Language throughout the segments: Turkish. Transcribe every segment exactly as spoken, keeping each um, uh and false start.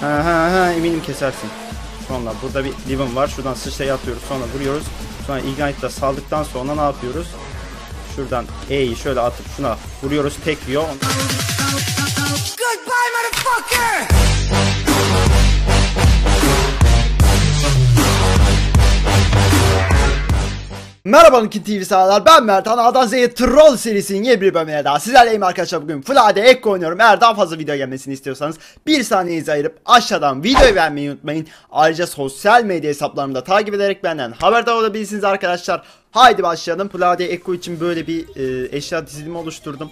Ha ha ha, eminim kesersin. Sonra burada bir Divin var. Şuradan sıçrayı atıyoruz. Sonra vuruyoruz. Sonra Ignite'da saldıktan sonra ne yapıyoruz? Şuradan E'yi şöyle atıp şuna vuruyoruz. Tekliyor. Goodbye motherfucker! Merhaba Nikin T V sağlar, ben Mert Han. A'dan Z'ye Troll serisinin yeni bir bölümüne daha sizlerleyim arkadaşlar. Bugün Full Ad Ekko oynuyorum. Eğer daha fazla video gelmesini istiyorsanız bir saniyenizi ayırıp aşağıdan videoyu beğenmeyi unutmayın. Ayrıca sosyal medya hesaplarımı da takip ederek benden haberdar olabilirsiniz arkadaşlar. Haydi başlayalım. Full Ad Ekko için böyle bir e, eşya dizilimi oluşturdum.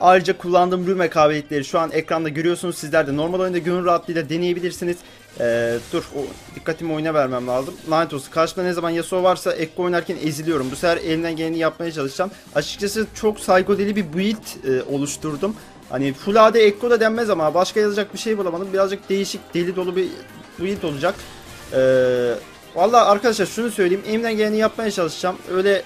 Ayrıca kullandığım rüme kabiliyetleri şu an ekranda görüyorsunuz. Sizler de normal oyunda gönül rahatlığıyla deneyebilirsiniz. Ee, dur, o, dikkatimi oyuna vermem lazım. Lanet olsun, karşımda ne zaman Yasuo varsa Ekko oynarken eziliyorum. Bu sefer elinden geleni yapmaya çalışacağım. Açıkçası çok psycho deli bir build e, oluşturdum. Hani Full A D Ekko da denmez ama başka yazacak bir şey bulamadım. Birazcık değişik, deli dolu bir build olacak. Ee, Valla arkadaşlar şunu söyleyeyim, elimden geleni yapmaya çalışacağım. Öyle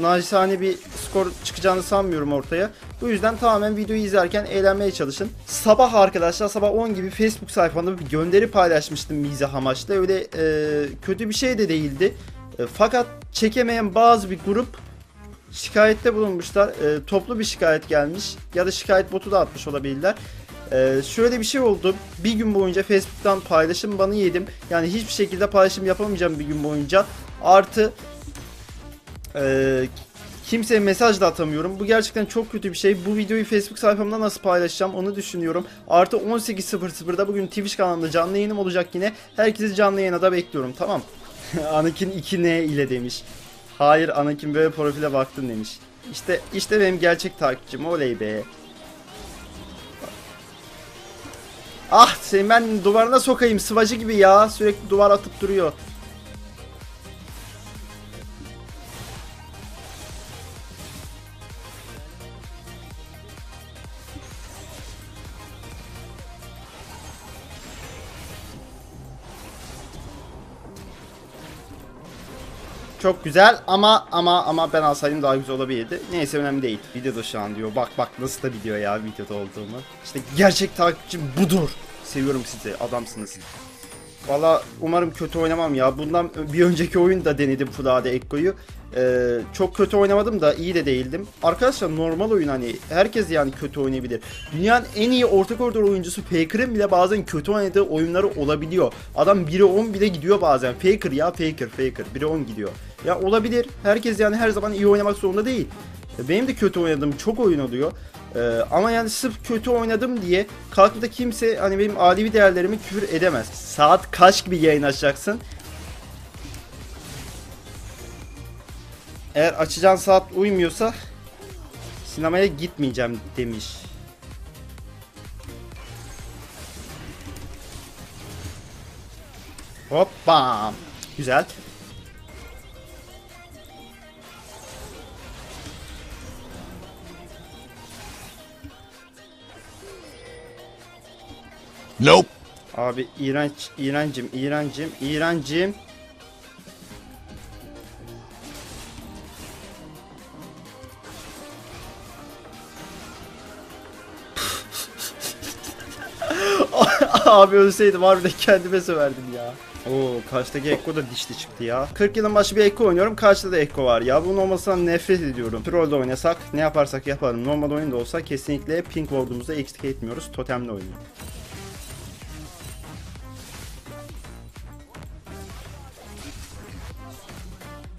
nacizane bir skor çıkacağını sanmıyorum ortaya. Bu yüzden tamamen videoyu izlerken eğlenmeye çalışın. Sabah arkadaşlar sabah on gibi Facebook sayfamda bir gönderi paylaşmıştım mizah amaçlı. Öyle e, kötü bir şey de değildi. E, fakat çekemeyen bazı bir grup şikayette bulunmuşlar. E, toplu bir şikayet gelmiş ya da şikayet botu da atmış olabilirler. Ee, şöyle bir şey oldu. Bir gün boyunca Facebook'tan paylaşım banı yedim. Yani hiçbir şekilde paylaşım yapamayacağım bir gün boyunca. Artı e, kimseye mesaj da atamıyorum. Bu gerçekten çok kötü bir şey. Bu videoyu Facebook sayfamda nasıl paylaşacağım onu düşünüyorum. Artı on sekiz sıfır sıfırda bugün Twitch kanalımda canlı yayınım olacak yine. Herkesi canlı yayına da bekliyorum, tamam. Anakin iki N ile demiş. Hayır Anakin, böyle profile baktım demiş. İşte işte benim gerçek takipçim, oley be. Ah seni ben duvarına sokayım, sıvacı gibi ya, sürekli duvar atıp duruyor. Çok güzel ama ama ama ben alsaydım daha güzel olabilirdi. Neyse önemli değil. Videoda şu an diyor. Bak bak nasıl da biliyor ya videoda olduğumu. İşte gerçek takipçim budur. Seviyorum sizi. Adamsınız. Valla umarım kötü oynamam ya. Bundan bir önceki oyunda denedim Full A D Ekko'yu. Ee, çok kötü oynamadım da iyi de değildim. Arkadaşlar normal oyun, hani herkes yani kötü oynayabilir. Dünyanın en iyi orta koridor oyuncusu Faker'ın bile bazen kötü oynadığı oyunları olabiliyor. Adam bire on bile gidiyor bazen. Faker ya Faker Faker. bire on gidiyor. Ya olabilir. Herkes yani her zaman iyi oynamak zorunda değil. Benim de kötü oynadığım çok oyun oluyor. Ee, ama yani sırf kötü oynadım diye kalkıp da kimse hani benim alevi değerlerimi küfür edemez. Saat kaç gibi yayın açacaksın? Eğer açacağın saat uymuyorsa sinemaya gitmeyeceğim demiş. Hoppa. Güzel. Nope. Abi iğrenç, iğrencim, iğrencim, iğrencim. Abi ölseydim harbiden kendime söverdim ya. Oo, karşıdaki Ekko da dişli çıktı ya. kırk yılın başı bir Ekko oynuyorum, karşıda da Ekko var ya. Bunun olmasından nefret ediyorum. Troll'da oynasak, ne yaparsak yapalım, normal oyunda olsa kesinlikle Pink World'umuzu eksik etmiyoruz. Totem'le oynuyoruz.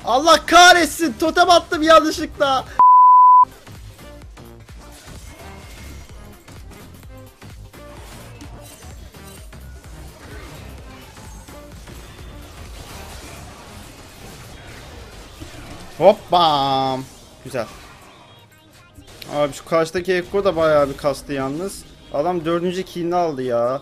Allah kahretsin, totem attım yanlışlıkla. Hoppam. Güzel. Abi şu karşıdaki Ekko da bayağı bir kastı yalnız. Adam dördüncü kill'ini aldı ya.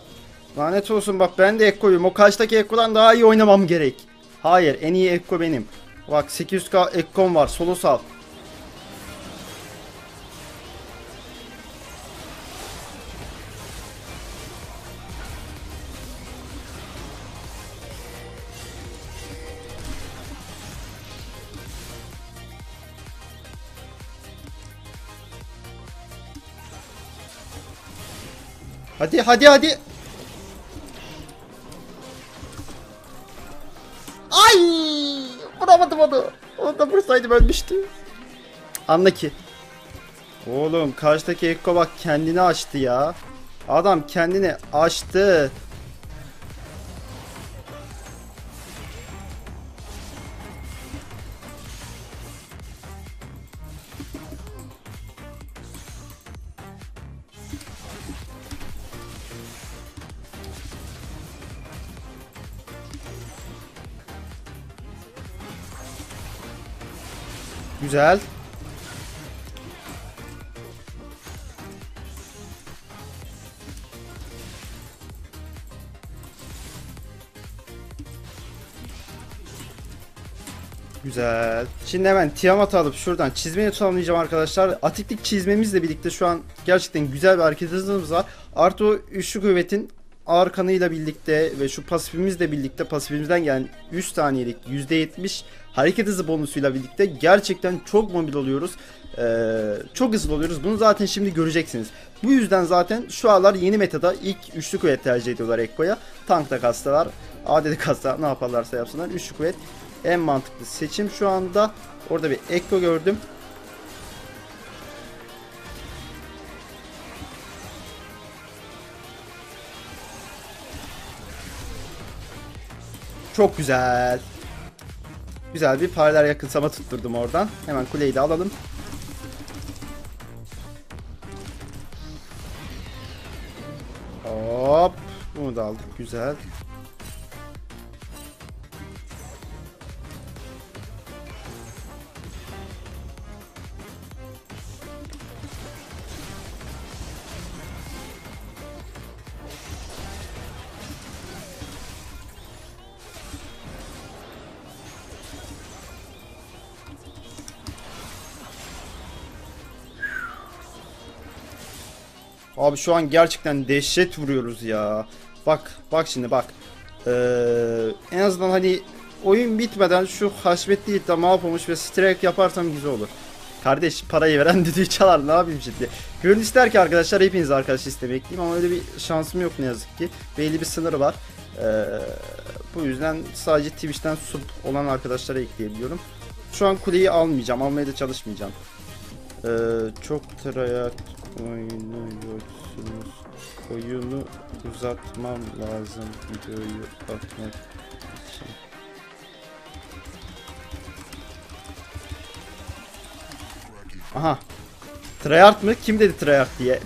Lanet olsun, bak ben de Ekko'yum. O karşıdaki Ekko'dan daha iyi oynamam gerek. Hayır, en iyi Ekko benim. Bak sekiz yüz K Ekko'm var, solo sal. Hadi hadi hadi. Ay! Vuramadım onu. O da vursaydım ölmüştü. Anla ki. Oğlum karşıdaki Ekko bak kendini açtı ya. Adam kendini açtı. Güzel. Güzel. Şimdi hemen Tiyamat'ı alıp şuradan çizmeyi tamamlayacağım arkadaşlar. Atiklik çizmemizle birlikte şu an gerçekten güzel bir hareket hızımız var. Artı o üçlü kuvvetin ağır kanıyla birlikte ve şu pasifimizle birlikte pasifimizden gelen üç saniyelik yüzde yetmiş hareket hızı bonusuyla birlikte gerçekten çok mobil oluyoruz. Ee, çok hızlı oluyoruz. Bunu zaten şimdi göreceksiniz. Bu yüzden zaten şu aralar yeni metada ilk üçlü kuvvet tercih ediyorlar Ekko'ya. Tankta kastalar, A D'de kastalar, ne yaparlarsa yapsınlar. Üçlü kuvvet en mantıklı seçim şu anda. Orada bir Ekko gördüm. Çok güzel. Güzel bir paralel yakınsama tutturdum oradan. Hemen kuleyi de alalım. Hop. Bunu da aldık. Güzel. Abi şu an gerçekten dehşet vuruyoruz ya. Bak bak şimdi bak. Ee, en azından hani oyun bitmeden şu haşmetli iddiama yapılmış ve strike yaparsam güzel olur. Kardeş parayı veren düdüğü çalar, ne yapayım ciddi. Gönül ister ki arkadaşlar hepiniz arkadaş istemekliyim ama öyle bir şansım yok ne yazık ki. Belli bir sınırı var. Ee, bu yüzden sadece Twitch'ten sub olan arkadaşlara ekleyebiliyorum. Şu an kuleyi almayacağım, almaya da çalışmayacağım. Ee, çok Triart oynuyorsunuz. Oyunu uzatmam lazım videoyu atmak için. Aha. Triart mı? Kim dedi Triart diye?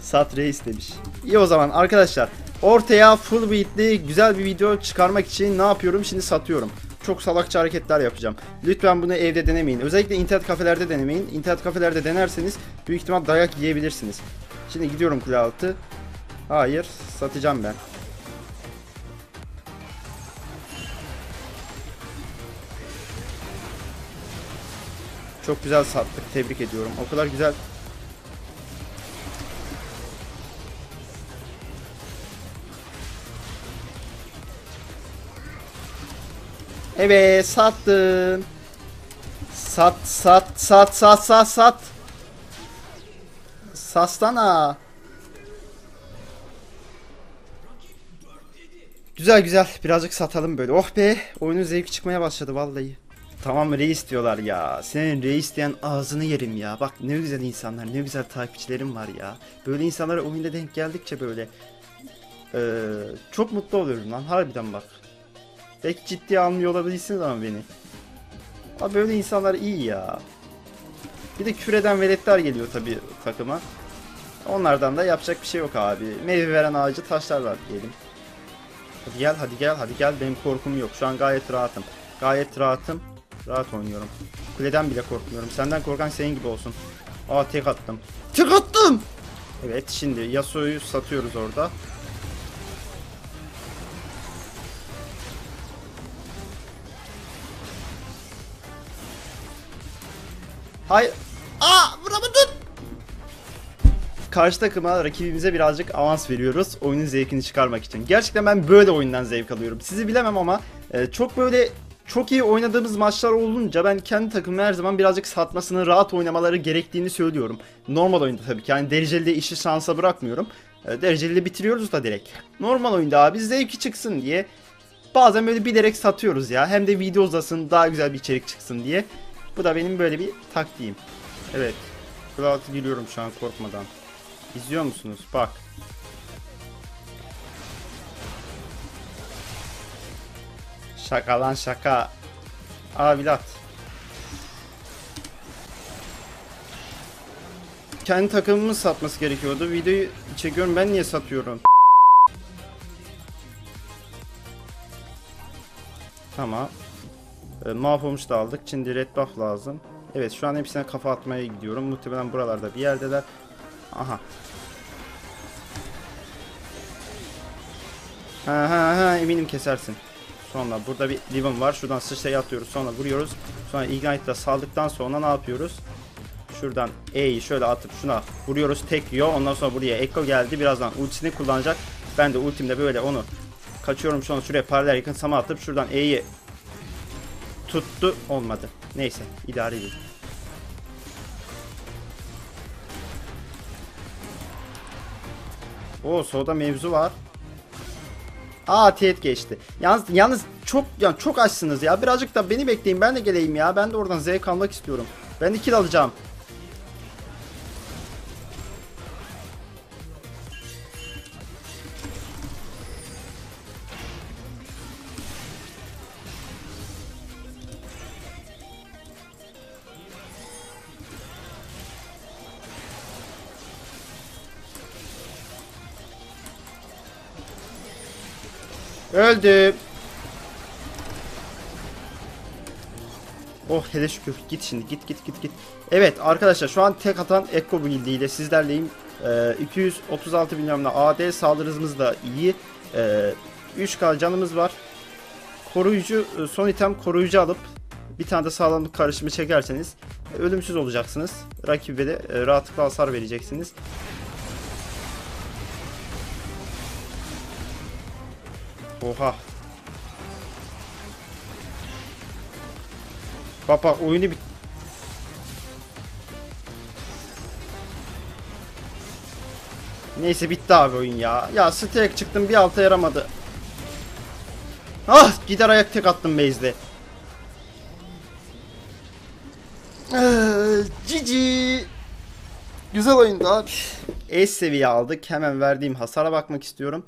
Sat race demiş. İyi o zaman arkadaşlar. Ortaya full beatli güzel bir video çıkarmak için ne yapıyorum? Şimdi satıyorum. Çok salakça hareketler yapacağım. Lütfen bunu evde denemeyin. Özellikle internet kafelerde denemeyin. İnternet kafelerde denerseniz büyük ihtimal dayak yiyebilirsiniz. Şimdi gidiyorum kule altı. Hayır, satacağım ben. Çok güzel sattık. Tebrik ediyorum. O kadar güzel. Evet sattım. Sat sat sat sat sat sat. Satsana. Güzel güzel birazcık satalım böyle. Oh be, oyunun zevki çıkmaya başladı vallahi. Tamam reis diyorlar ya. Senin reis diyen ağzını yerim ya. Bak ne güzel insanlar, ne güzel takipçilerim var ya. Böyle insanlara oyunda denk geldikçe böyle ee, çok mutlu oluyorum lan harbiden bak. Pek ciddiye almıyor olabilirsiniz ama beni. Abi böyle insanlar iyi ya. Bir de küreden veletler geliyor tabii takıma. Onlardan da yapacak bir şey yok abi. Meyve veren ağacı taşlar var diyelim. Hadi gel hadi gel hadi gel, benim korkum yok. Şu an gayet rahatım. Gayet rahatım. Rahat oynuyorum. Kuleden bile korkmuyorum. Senden korkan senin gibi olsun. Aa tek attım. Tek attım! Evet şimdi Yasuo'yu satıyoruz orada. Hayır. Aa, vuramadın. Karşı takıma, rakibimize birazcık avans veriyoruz oyunun zevkini çıkarmak için. Gerçekten ben böyle oyundan zevk alıyorum. Sizi bilemem ama çok böyle çok iyi oynadığımız maçlar olunca ben kendi takımı her zaman birazcık satmasını, rahat oynamaları gerektiğini söylüyorum. Normal oyunda tabii ki, yani dereceli de işi şansa bırakmıyorum. Dereceli de bitiriyoruz da direkt. Normal oyunda abi zevki çıksın diye bazen böyle bilerek satıyoruz ya. Hem de video uzasın, daha güzel bir içerik çıksın diye. Bu da benim böyle bir taktiğim. Evet. Cloud'u giriyorum şu an korkmadan. İzliyor musunuz? Bak. Şaka lan şaka. Abilat. Kendi takımımız satması gerekiyordu. Videoyu çekiyorum, ben niye satıyorum? Tamam. E, mahvolmuş da aldık. Şimdi red buff lazım. Evet, şu an hepsine kafa atmaya gidiyorum. Muhtemelen buralarda bir yerdeler. Aha. Ha ha ha, eminim kesersin. Sonra burada bir divan var. Şuradan sıçrayı atıyoruz. Sonra vuruyoruz. Sonra ignite'la saldıktan sonra ne yapıyoruz? Şuradan E'yi şöyle atıp şuna vuruyoruz. Tekliyor. Ondan sonra buraya Ekko geldi. Birazdan ultisini kullanacak. Ben de ultimde böyle onu kaçıyorum. Sonra şuraya paralel yakın sama atıp şuradan E'yi tuttu. Olmadı. Neyse. İdare edin. Oo, solda mevzu var. Aa, teğet geçti. Yalnız yalnız çok yani çok açsınız ya. Birazcık da beni bekleyin. Ben de geleyim ya. Ben de oradan zevk almak istiyorum. Ben de kill alacağım. Öldü. Oh, hele şükür. Git şimdi, git git git git. Evet arkadaşlar, şu an tek atan Ekko build'i ile sizlerleyim. Ee, iki yüz otuz altı milyonla A D, saldırımız da iyi. Ee, üç K canımız var. Koruyucu, son item koruyucu alıp bir tane de sağlamlık karışımı çekerseniz ölümsüz olacaksınız. Rakibe de rahatlıkla hasar vereceksiniz. Oha. Papa oyunu bit. Neyse, bitti abi oyun ya. Ya stack çıktım, bir alta yaramadı. Ah, gider ayak tek attım base'de. Cici. Güzel oyundu abi. Es seviye aldık. Hemen verdiğim hasara bakmak istiyorum.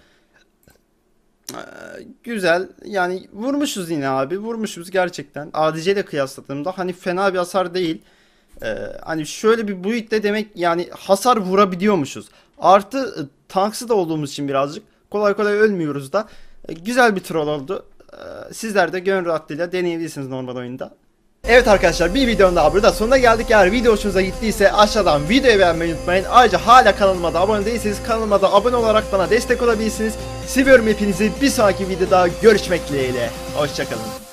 Güzel yani, vurmuşuz yine abi, vurmuşuz gerçekten. A D C ile kıyasladığımda hani fena bir hasar değil. Ee, hani şöyle bir build'de demek yani hasar vurabiliyormuşuz. Artı tanksı da olduğumuz için birazcık kolay kolay ölmüyoruz da. Ee, güzel bir troll oldu. Ee, sizler de gönül rahatlığıyla deneyebilirsiniz normal oyunda. Evet arkadaşlar, bir videonun daha burada sonuna geldik. Eğer video hoşunuza gittiyse aşağıdan videoyu beğenmeyi unutmayın. Ayrıca hala kanalıma da abone değilseniz kanalıma da abone olarak bana destek olabilirsiniz. Seviyorum hepinizi. Bir sonraki videoda görüşmek dileğiyle. Hoşçakalın.